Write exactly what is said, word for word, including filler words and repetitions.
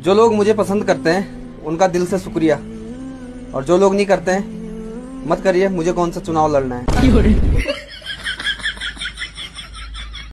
जो लोग मुझे पसंद करते हैं उनका दिल से शुक्रिया, और जो लोग नहीं करते हैं मत करिए, मुझे कौन सा चुनाव लड़ना है।